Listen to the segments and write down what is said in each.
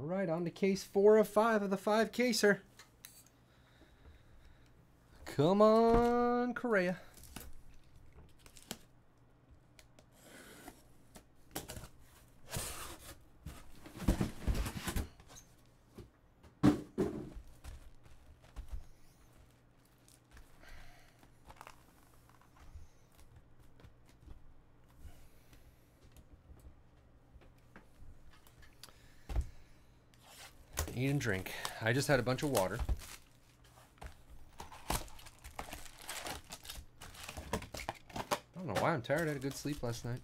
All right, on to case 4 of 5 of the 5-caser. Come on, Correa. Eat and drink. I just had a bunch of water. I don't know why I'm tired. I had a good sleep last night.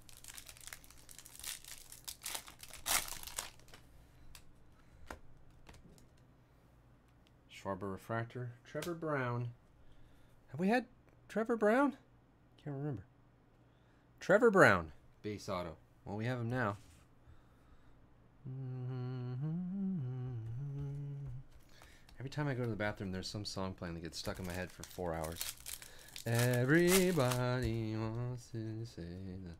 Schwarber refractor. Trevor Brown. Have we had Trevor Brown? Can't remember. Trevor Brown. Base auto. Well, we have him now. Every time I go to the bathroom, there's some song playing that gets stuck in my head for 4 hours. Everybody wants to say the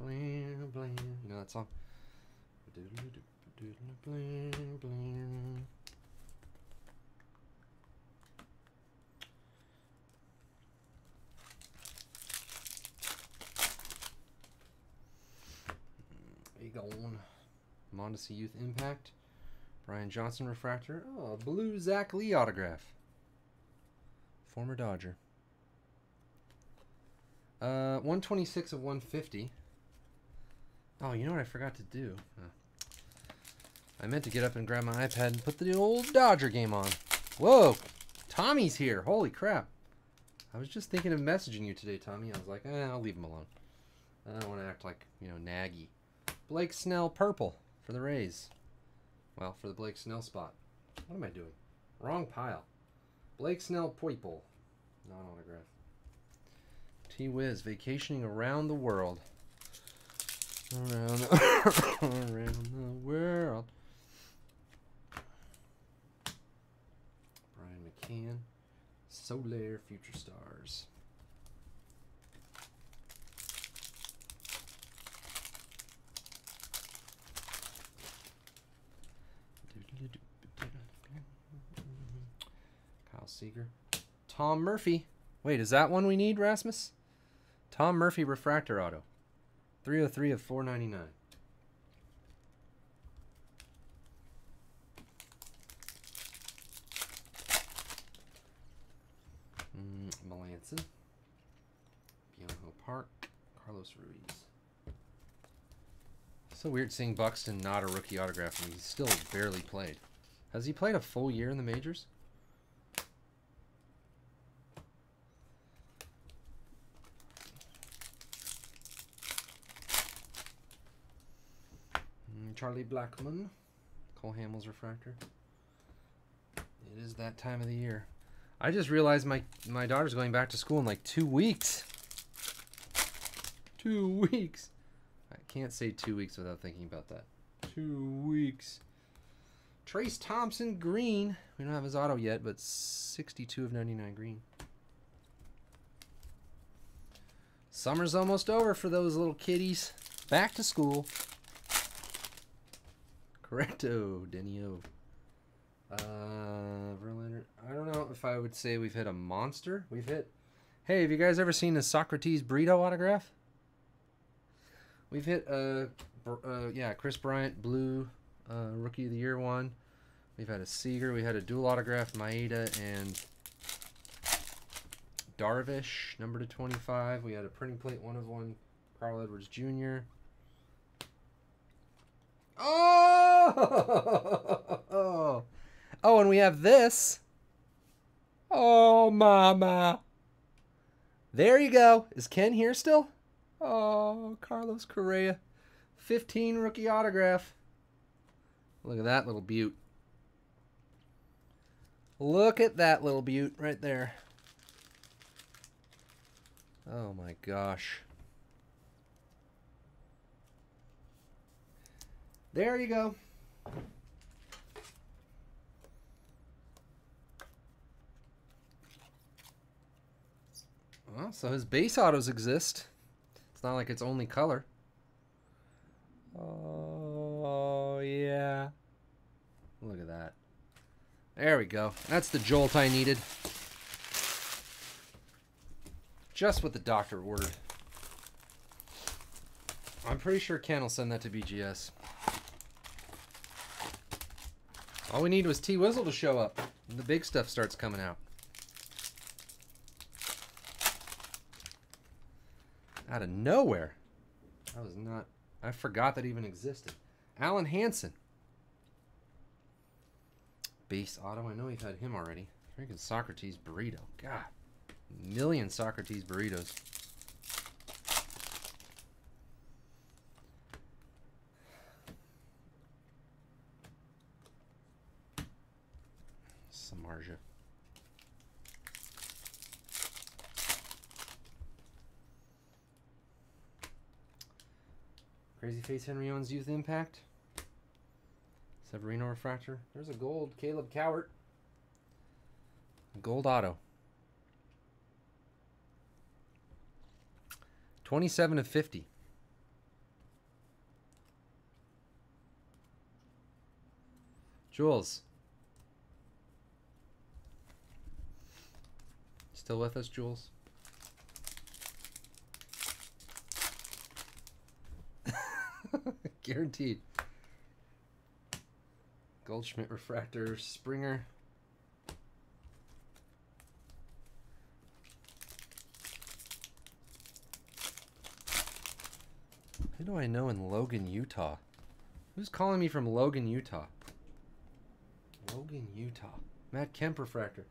bling bling. You know that song? Bling bling. Egon. Mondesi Youth Impact. Brian Johnson refractor. Oh, blue Zach Lee autograph. Former Dodger. 126 of 150. Oh, you know what I forgot to do? I meant to get up and grab my iPad and put the old Dodger game on. Whoa! Tommy's here. Holy crap. I was just thinking of messaging you today, Tommy. I was like, I'll leave him alone. I don't want to act like, you know, naggy. Blake Snell purple for the Rays. Well, for the Blake Snell spot. What am I doing? Wrong pile. Blake Snell Poipel. Non-autograph. T-Wiz, vacationing around the world. Around the world. Brian McCann. Soler Future Stars. Kyle Seager. Tom Murphy. Wait, is that one we need, Rasmus? Tom Murphy refractor auto. 303 of 499. Melanson. Bionho Park. Carlos Ruiz. So weird seeing Buxton not a rookie autograph and he's still barely played. Has he played a full year in the majors? Charlie Blackmon. Cole Hamels refractor. It is that time of the year. I just realized my daughter's going back to school in like 2 weeks. 2 weeks. I can't say 2 weeks without thinking about that. 2 weeks. Trayce Thompson green. We don't have his auto yet, but 62 of 99 green. Summer's almost over for those little kitties. Back to school. Correcto, Denio. Verlander. I don't know if I would say we've hit a monster. We've hit... Hey, have you guys ever seen the Socrates Brito autograph? We've hit, Chris Bryant, blue, rookie of the year one. We've had a Seager. We had a dual autograph, Maeda and Darvish, number to 25. We had a printing plate, 1 of 1, Carl Edwards Jr. Oh! Oh, and we have this. Oh, mama. There you go. Is Ken here still? Oh, Carlos Correa. 15 rookie autograph. Look at that little beaut. Look at that little beaut right there. Oh my gosh. There you go. Well, so his base autos exist. Not like it's only color. Oh yeah, There we go. That's the jolt I needed. Just what the doctor ordered. I'm pretty sure Ken will send that to BGS. All we need was T-Wizzle to show up. And the big stuff starts coming out. Out of nowhere. I was not... I forgot that even existed. Alen Hanson. Beast Auto. I know we've had him already. Freaking Socrates Brito. God. A million Socrates Burritos. Samarja. Crazy Face Henry Owens Youth Impact. Severino Refractor. There's a gold Caleb Cowart. Gold Auto. 27 of 50. Jules. Still with us, Jules? Guaranteed. Goldschmidt Refractor, Springer. Who do I know in Logan, Utah? Who's calling me from Logan, Utah? Logan, Utah. Matt Kemp Refractor.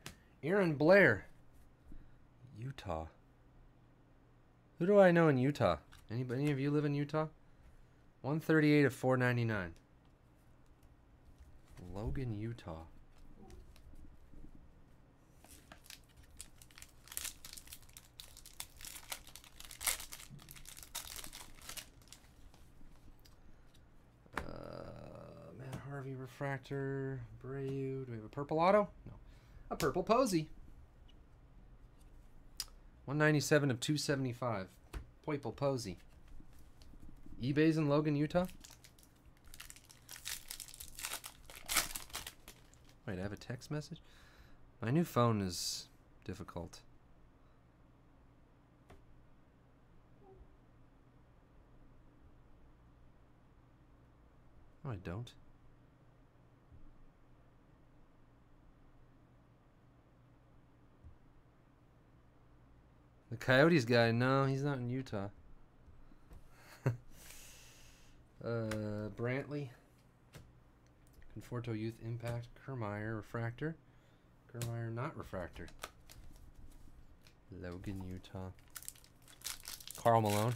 Aaron Blair. Utah. Who do I know in Utah? Anybody, any of you live in Utah? 138 of 499. Logan, Utah. Matt Harvey Refractor. Breu. Do we have a purple auto? No. A purple Posey. 197 of 275. Purple Posey. eBay's in Logan, Utah? Wait, I have a text message? My new phone is difficult. No, I don't. The Coyotes guy, no, he's not in Utah. Brantley, Conforto Youth Impact, Kiermaier Refractor, Kiermaier not Refractor, Logan, Utah, Carl Malone.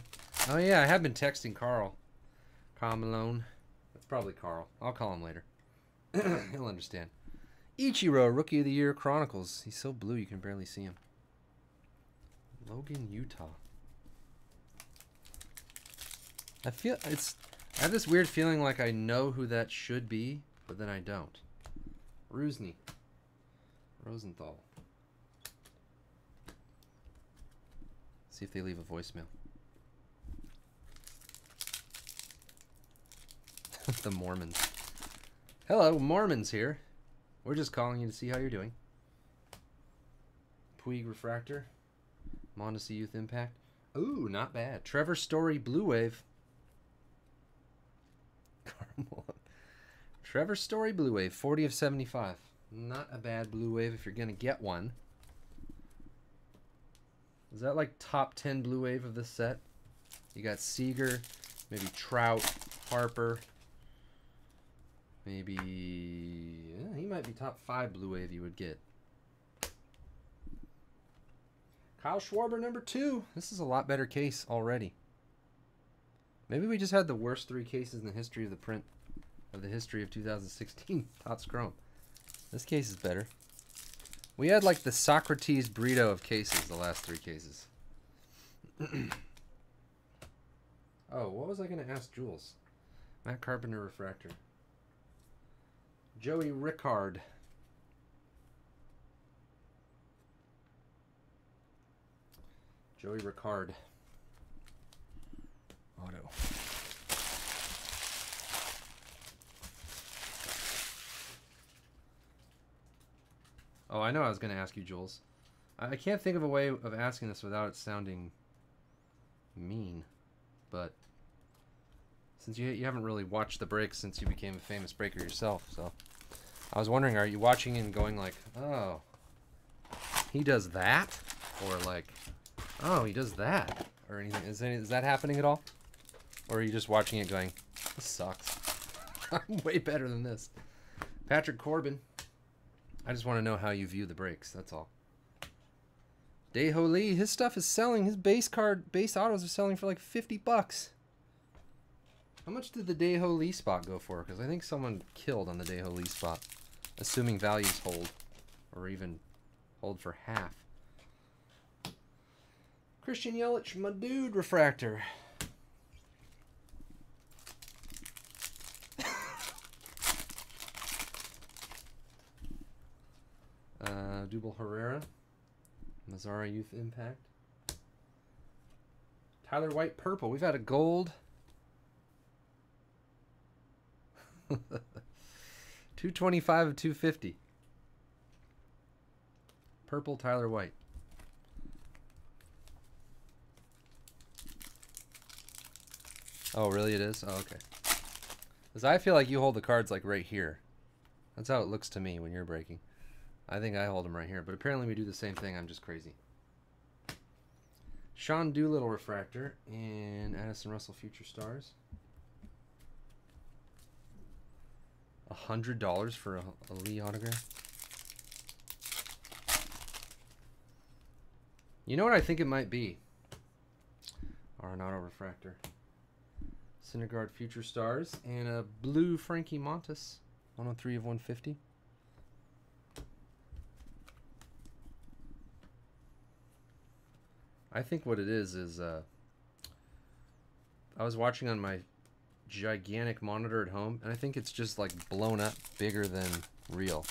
Oh yeah, I have been texting Carl. Carl Malone. That's probably Carl. I'll call him later. He'll understand. Ichiro, Rookie of the Year Chronicles. He's so blue you can barely see him. Logan, Utah. I feel it's... I have this weird feeling like I know who that should be, but then I don't. Rusney. Rosenthal. See if they leave a voicemail. The Mormons. Hello, Mormons here. We're just calling you to see how you're doing. Puig Refractor. Mondesi Youth Impact. Ooh, not bad. Trevor Story Blue Wave. Trevor Story Blue Wave, 40 of 75. Not a bad Blue Wave if you're going to get one. Is that like top 10 Blue Wave of this set? You got Seager, maybe Trout, Harper. Maybe... yeah, he might be top 5 Blue Wave you would get. Kyle Schwarber, number 2. This is a lot better case already. Maybe we just had the worst 3 cases in the history of the print, of the history of 2016 Topps Chrome. This case is better. We had like the Socrates Brito of cases, the last 3 cases. Oh, what was I going to ask Jules? Matt Carpenter Refractor. Joey Rickard. Joey Rickard. Auto. Oh, I know I was going to ask you, Jules. I can't think of a way of asking this without it sounding mean, but since you haven't really watched the breaks since you became a famous breaker yourself, so I was wondering, are you watching and going like, oh, he does that? Or like, oh, he does that? Or anything? Is that happening at all? Or are you just watching it going, this sucks. I'm way better than this. Patrick Corbin. I just want to know how you view the breaks, that's all. Dae-ho Lee, his stuff is selling. His base autos are selling for like $50. How much did the Dae-ho Lee spot go for? Because I think someone killed on the Dae-ho Lee spot, assuming values hold, or even hold for half. Christian Yelich, my dude, refractor. Dubal Herrera. Mazara Youth Impact. Tyler White Purple. We've had a gold. 225 of 250. Purple Tyler White. Oh, really it is? Oh, okay. Because I feel like you hold the cards like right here. That's how it looks to me when you're breaking. I think I hold them right here, but apparently we do the same thing. I'm just crazy. Sean Doolittle refractor and Addison Russell Future Stars. $100 for a Lee autograph. You know what I think it might be? Arenado refractor. Syndergaard Future Stars and a blue Frankie Montas. 103 of 150. I think what it is I was watching on my gigantic monitor at home, and I think it's just like blown up bigger than real.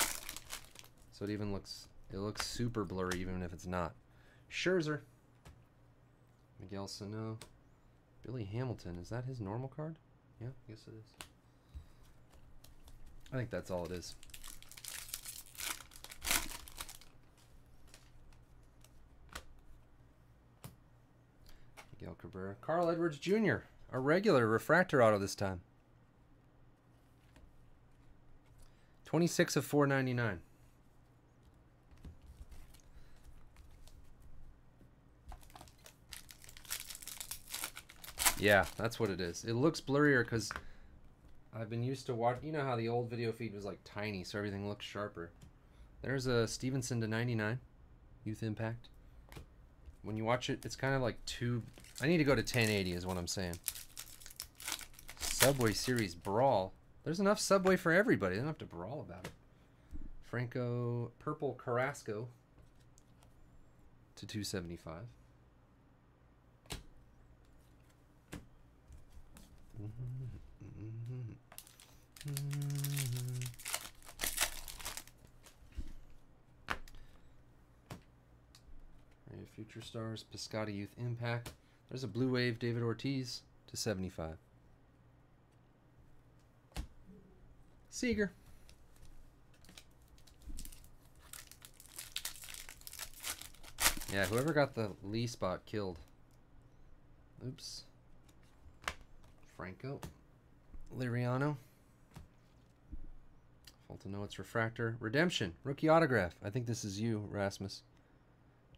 So it even looks, it looks super blurry even if it's not. Scherzer. Miguel Sano. Billy Hamilton. Is that his normal card? Yeah, I guess it is. I think that's all it is. Miguel Cabrera. Carl Edwards Jr., a regular refractor auto this time. 26 of 499. Yeah, that's what it is. It looks blurrier because I've been used to watch. You know how the old video feed was like tiny, so everything looks sharper. There's a Stevenson to 99, Youth Impact. When you watch it, it's kind of like too. I need to go to 1080 is what I'm saying. Subway Series Brawl. There's enough Subway for everybody. They don't have to brawl about it. Franco Purple Carrasco to 275. Future Stars, Piscotty Youth Impact. There's a Blue Wave David Ortiz to 75. Seager. Yeah, whoever got the Lee spot killed. Oops. Franco. Liriano. Fultonowicz refractor. Redemption. Rookie autograph. I think this is you, Rasmus.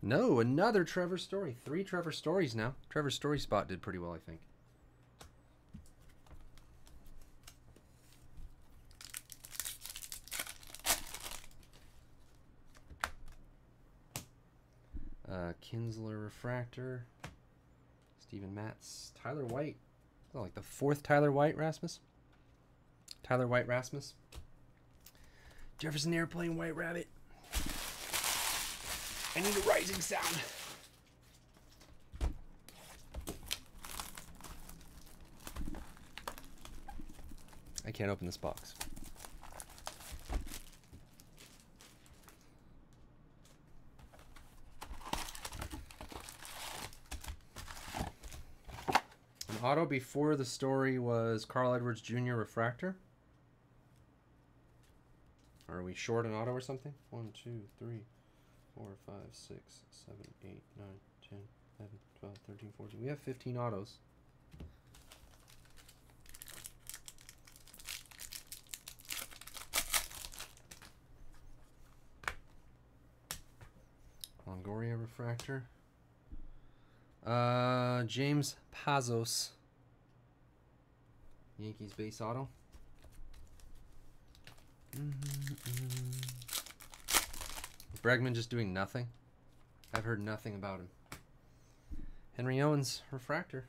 No, another Trevor Story. 3 Trevor Stories now. Trevor Story spot did pretty well, I think. Kinsler refractor. Steven Matz. Tyler White. Oh, like the 4th Tyler White Rasmus. Tyler White Rasmus. Jefferson Airplane White Rabbit. I need a rising sound. I can't open this box. An auto before the story was Carl Edwards Jr. refractor. Are we short an auto or something? 1, 2, 3, 4, 5, 6, 7, 8, 9, 10, 11, 12, 13, 14. We have 15 autos. Longoria refractor. James Pazos. Yankees base auto. Is Bregman just doing nothing? I've heard nothing about him. Henry Owens refractor.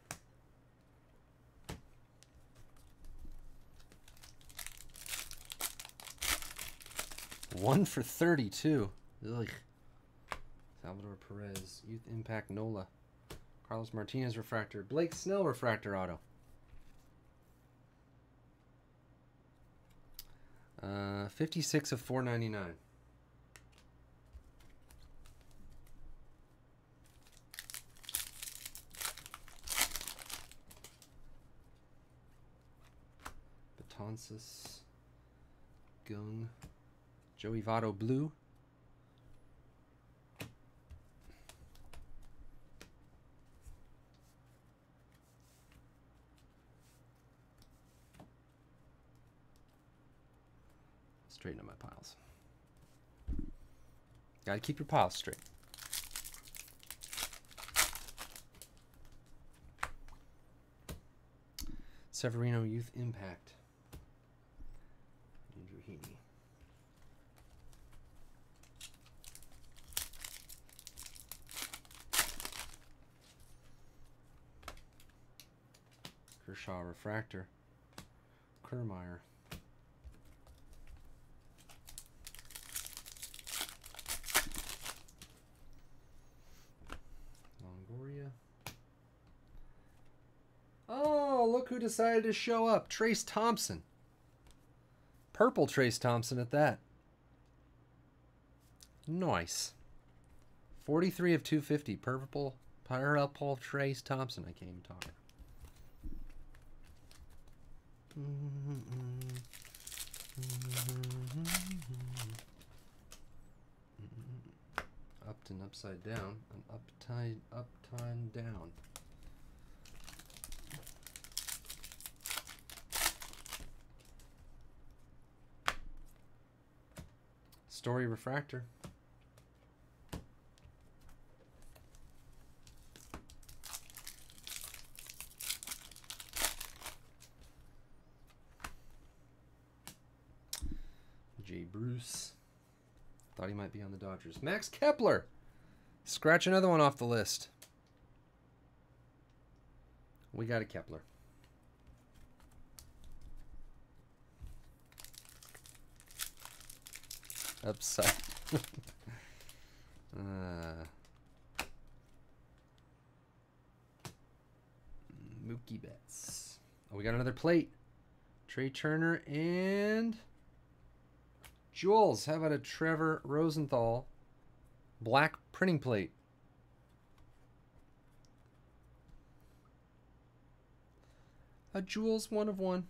One for 32. Ugh. Salvador Perez, Youth Impact Nola. Carlos Martinez refractor. Blake Snell refractor auto. $56 of $4.99. Betonsis, Gung, Joey Votto blue. Straighten up my piles. Gotta keep your piles straight. Severino Youth Impact. Andrew Heaney. Kershaw refractor. Kiermaier. Oh, look who decided to show up. Trayce Thompson. Purple Trayce Thompson at that. Nice. 43 of 250. Purple Trayce Thompson. I can't even talk. Upton upside down. An uptide down. Story refractor. Jay Bruce. Thought he might be on the Dodgers. Max Kepler. Scratch another one off the list. We got a Kepler. Upside. Mookie Betts. Oh, we got another plate. Trey Turner and Jules. How about a Trevor Rosenthal black printing plate? A Jules 1 of 1.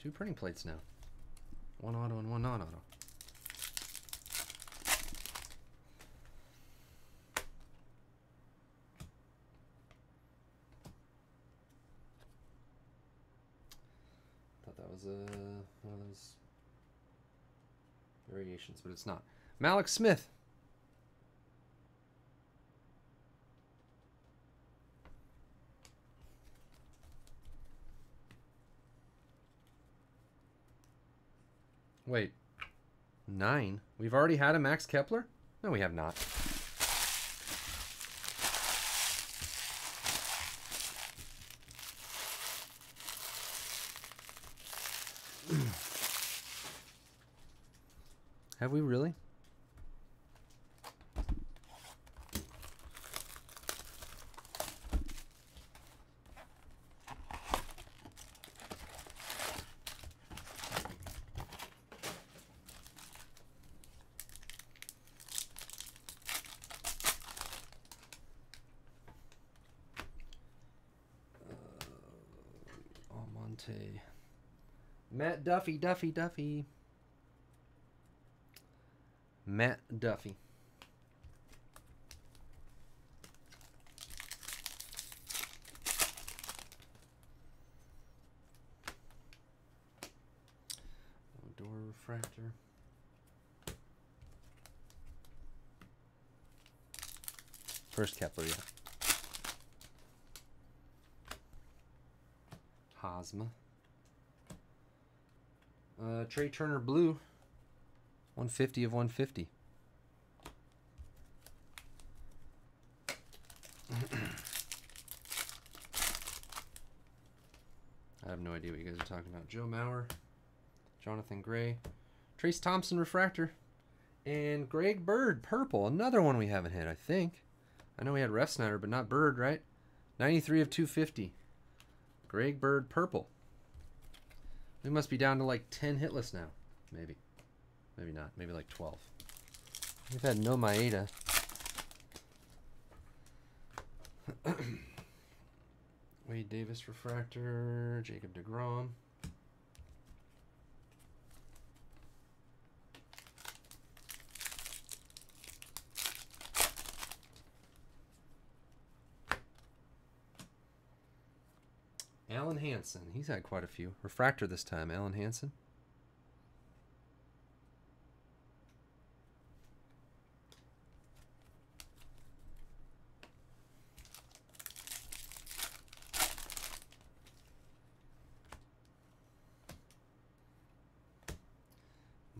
Two printing plates now. One auto and one non-auto. Thought that was one of those variations, but it's not. Malik Smith. Wait, 9? We've already had a Max Kepler? No, we have not. Have we really? Matt Duffy, Matt Duffy. Door refractor. First Kepler, yeah. Hosma. Trey Turner blue. 150/150. I have no idea what you guys are talking about. Joe Mauer. Jonathan Gray. Trayce Thompson refractor. And Greg Bird purple. Another one we haven't hit, I think. I know we had Ref Snyder, but not Bird, right? 93/250. Greg Bird purple. We must be down to like 10 hitless now. Maybe. Maybe not. Maybe like 12. We've had no Maeda. Wade Davis refractor. Jacob deGrom. Alen Hanson. He's had quite a few. Refractor this time. Alen Hanson.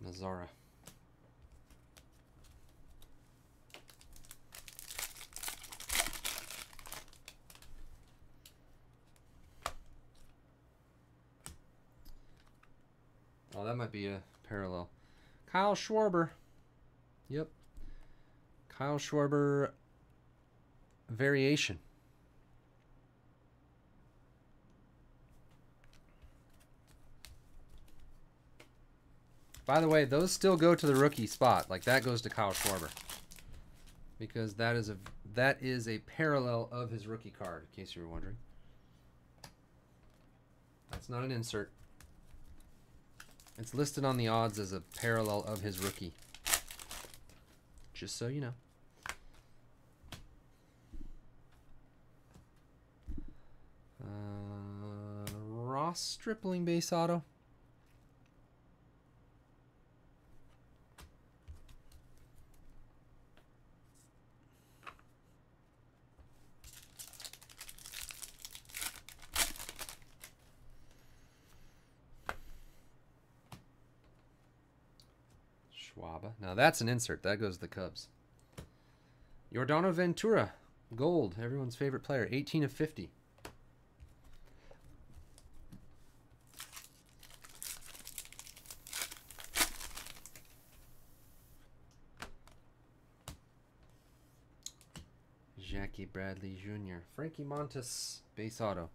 Mazzara. Oh, that might be a parallel. Kyle Schwarber. Yep. Kyle Schwarber variation. By the way, those still go to the rookie spot. Like that goes to Kyle Schwarber. Because that is a parallel of his rookie card, in case you were wondering. That's not an insert. It's listed on the odds as a parallel of his rookie. Just so you know. Ross Stripling base auto. Now that's an insert. That goes to the Cubs. Yordan Ventura. Gold. Everyone's favorite player. 18/50. Jackie Bradley Jr. Frankie Montas. Base auto.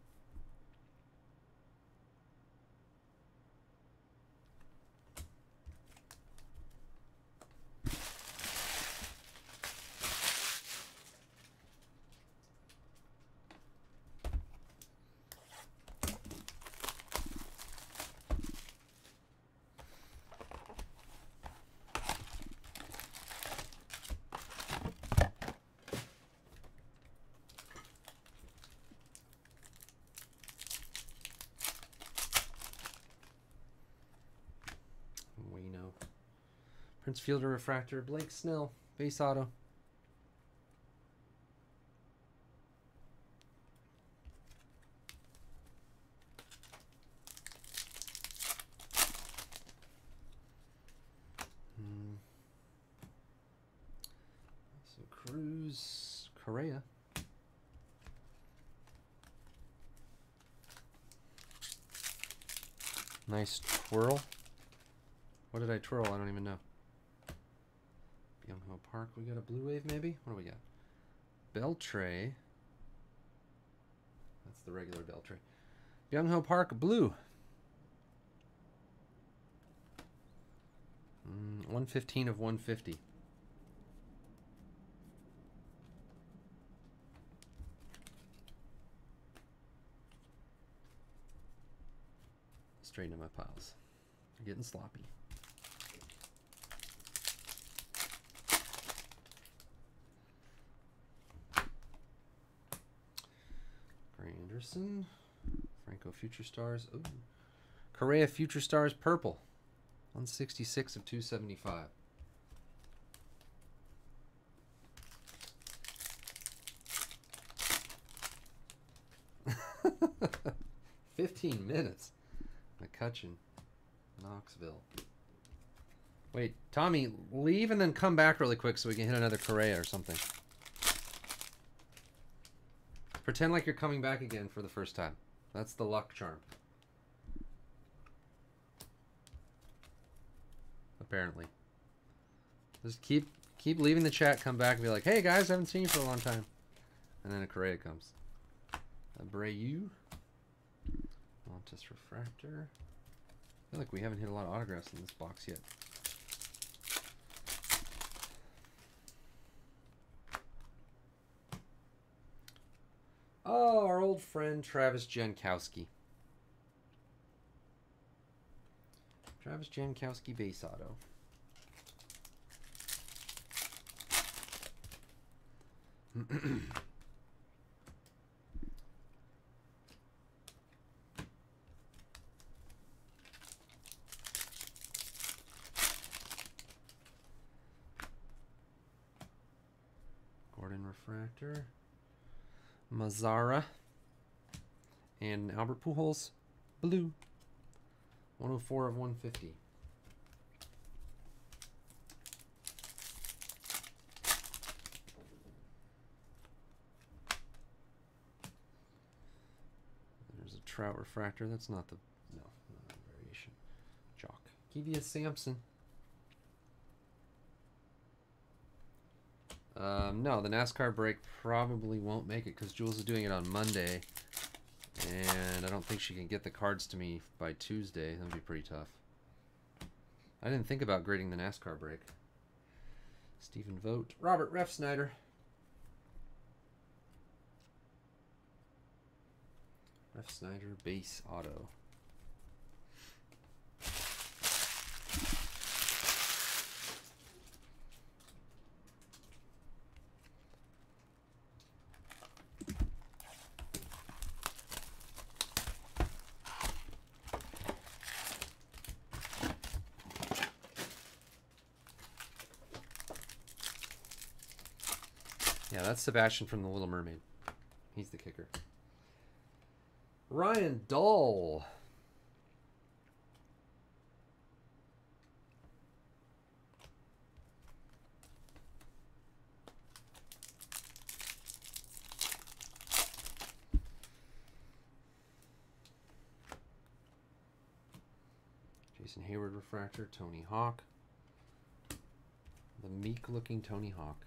Fielder refractor, Blake Snell, base auto. So Cruz, Correa. Nice twirl. What did I twirl? I don't even know. Youngho Park, we got a blue wave maybe? What do we got? Beltre. That's the regular Beltre. Youngho Park, blue. 115/150. This straighten my piles. They're getting sloppy. Gray Anderson. Franco Future Stars. Ooh. Correa Future Stars purple. 166 of 275. Minutes. McCutcheon, Knoxville. Wait, Tommy, leave and then come back really quick so we can hit another Correa or something. Pretend like you're coming back again for the first time. That's the luck charm. Apparently. Just keep leaving the chat, come back and be like, hey guys, I haven't seen you for a long time. And then a Correa comes. Abreu. Montas refractor. I feel like we haven't hit a lot of autographs in this box yet. Oh, our old friend Travis Jankowski. Travis Jankowski base auto. Refractor, Mazzara, and Albert Pujols, blue, 104 of 150. There's a Trout refractor. That's not the not a variation. Jock, Kevia Sampson. No, the NASCAR break probably won't make it because Jules is doing it on Monday. And I don't think she can get the cards to me by Tuesday. That would be pretty tough. I didn't think about grading the NASCAR break. Stephen Vogt. Robert Refsnyder. Refsnyder base auto. That's Sebastian from The Little Mermaid. He's the kicker. Ryan Dahl. Jason Hayward refractor. Tony Hawk. The meek-looking Tony Hawk.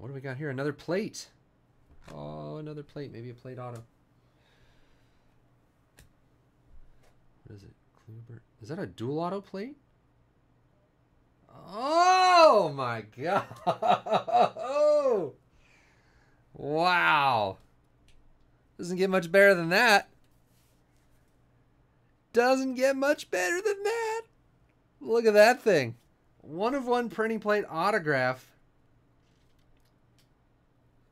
What do we got here? Another plate. Oh, another plate. Maybe a plate auto. What is it? Kluber. Is that a dual auto plate? Oh, my God. Oh. Wow. Doesn't get much better than that. Doesn't get much better than that. Look at that thing. 1 of 1 printing plate autograph.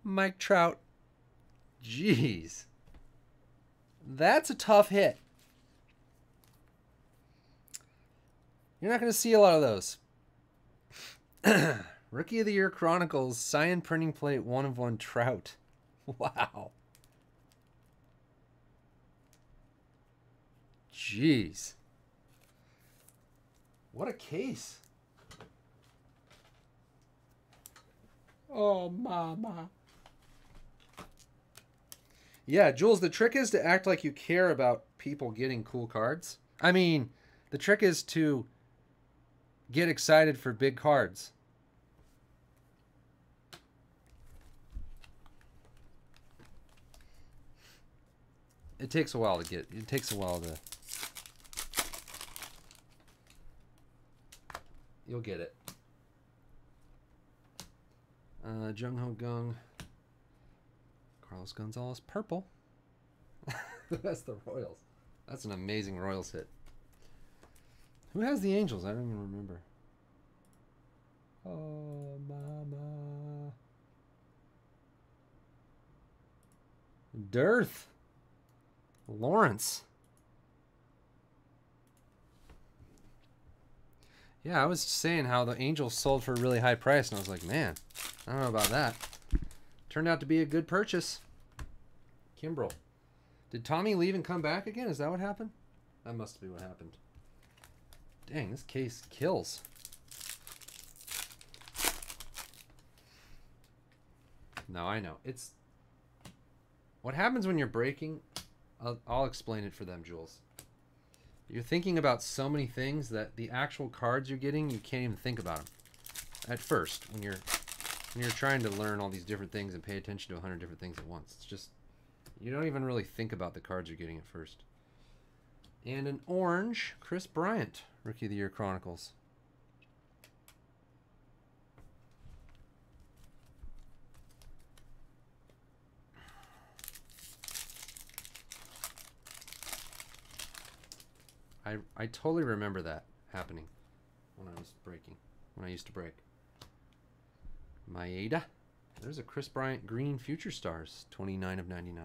Mike Trout. Jeez. That's a tough hit. You're not going to see a lot of those. Rookie of the Year Chronicles, Cyan printing plate, 1 of 1 Trout. Wow. Jeez. What a case. Oh, mama. Yeah, Jules, the trick is to act like you care about people getting cool cards. I mean, the trick is to get excited for big cards. It takes a while to get, it takes a while to... You'll get it. Jung Ho Gung. Carlos Gonzalez purple. That's the Royals. That's an amazing Royals hit. Who has the Angels? I don't even remember. Oh, mama. Dearth. Lawrence. Yeah, I was saying how the Angels sold for a really high price, and I was like, man, I don't know about that. Turned out to be a good purchase. Kimbrel. Did Tommy leave and come back again? Is that what happened? That must be what happened. Dang, this case kills. No, I know. It's what happens when you're breaking. I'll explain it for them, Jules. You're thinking about so many things that the actual cards you're getting, you can't even think about them at first. When you're trying to learn all these different things and pay attention to 100 different things at once, it's just you don't even really think about the cards you're getting at first. And an orange, Chris Bryant, Rookie of the Year Chronicles. I totally remember that happening when I was breaking, when I used to break. Maeda. There's a Chris Bryant Green Future Stars, 29 of 99.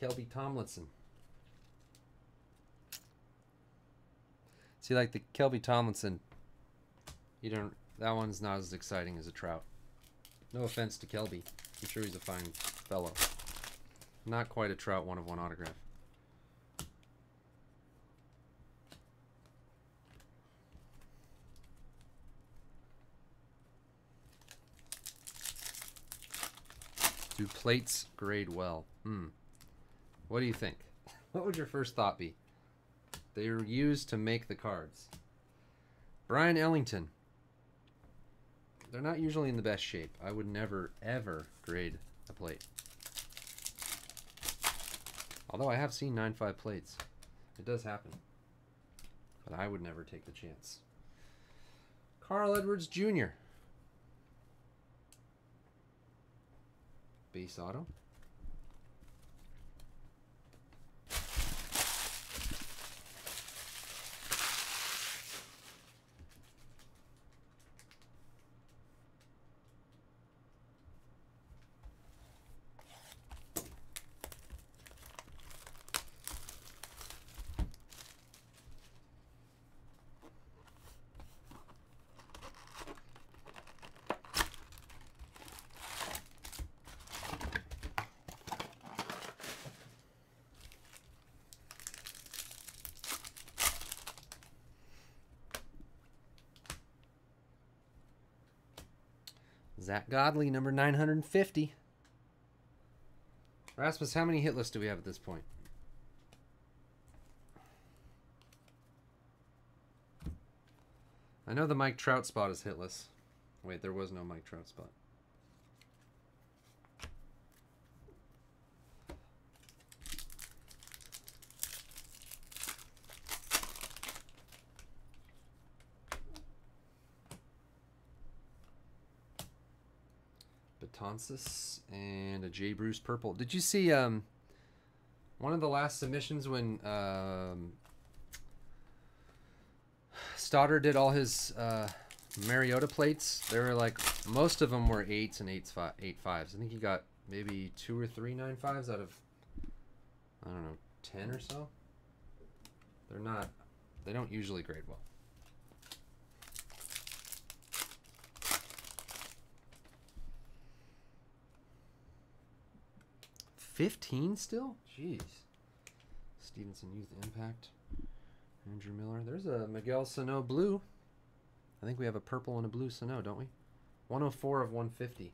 Kelby Tomlinson. See, like the Kelby Tomlinson, you don't. That one's not as exciting as a Trout. No offense to Kelby, I'm sure he's a fine fellow. Not quite a Trout 1/1 autograph. Do plates grade well? Hmm. What do you think? What would your first thought be? They were used to make the cards. Brian Ellington. They're not usually in the best shape. I would never, ever grade a plate. Although I have seen 9.5 plates. It does happen. But I would never take the chance. Carl Edwards Jr. Base auto. Zach Godley, number 950. Rasmus, how many hit lists do we have at this point? I know the Mike Trout spot is hitless. Wait, there was no Mike Trout spot. And a Jay Bruce purple. Did you see one of the last submissions when Stoddard did all his Mariota plates? They were like, most of them were 8s and 8.5s. I think he got maybe 2 or 3 9.5s out of, I don't know, 10 or so. They're not, they don't usually grade well. $15 still? Jeez. Stevenson Youth Impact. Andrew Miller. There's a Miguel Sano blue. I think we have a purple and a blue Sano, don't we? 104 of 150.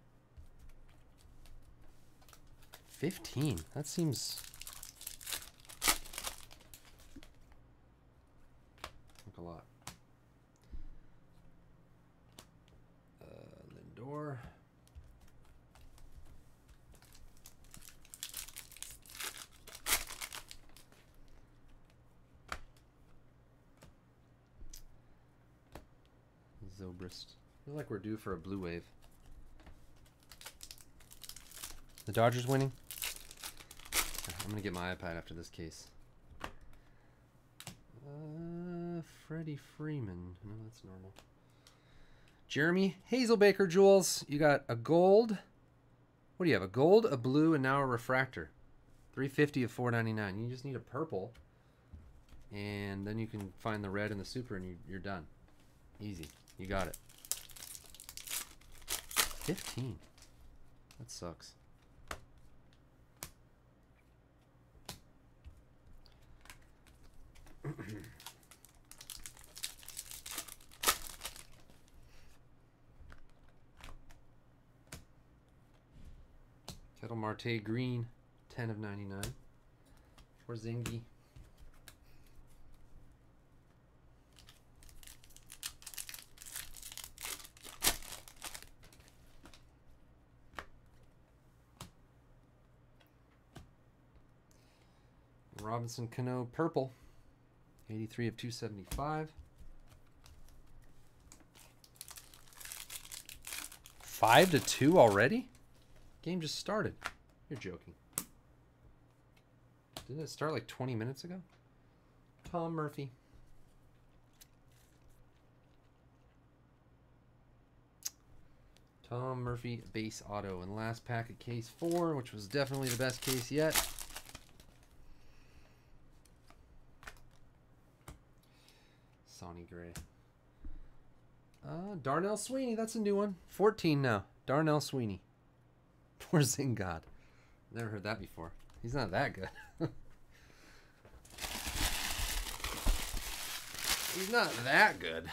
15. That seems like a lot. Lindor. Zobrist. I feel like we're due for a blue wave. The Dodgers winning? I'm going to get my iPad after this case. Freddie Freeman. No, that's normal. Jeremy Hazelbaker, Jules. You got a gold. What do you have? A gold, a blue, and now a refractor. 350 of 499. You just need a purple. And then you can find the red and the super, and you're done. Easy. You got it. 15. That sucks. Kettle Marte green, 10 of 99 for Zingy. Robinson Cano purple, 83 of 275. 5-2 already? Game just started. You're joking. Didn't it start like 20 minutes ago? Tom Murphy. Tom Murphy base auto. And last pack of case 4, which was definitely the best case yet. Sonny Gray. Darnell Sweeney. That's a new one. 14 now. Darnell Sweeney. Poor Zingod. Never heard that before. He's not that good. He's not that good.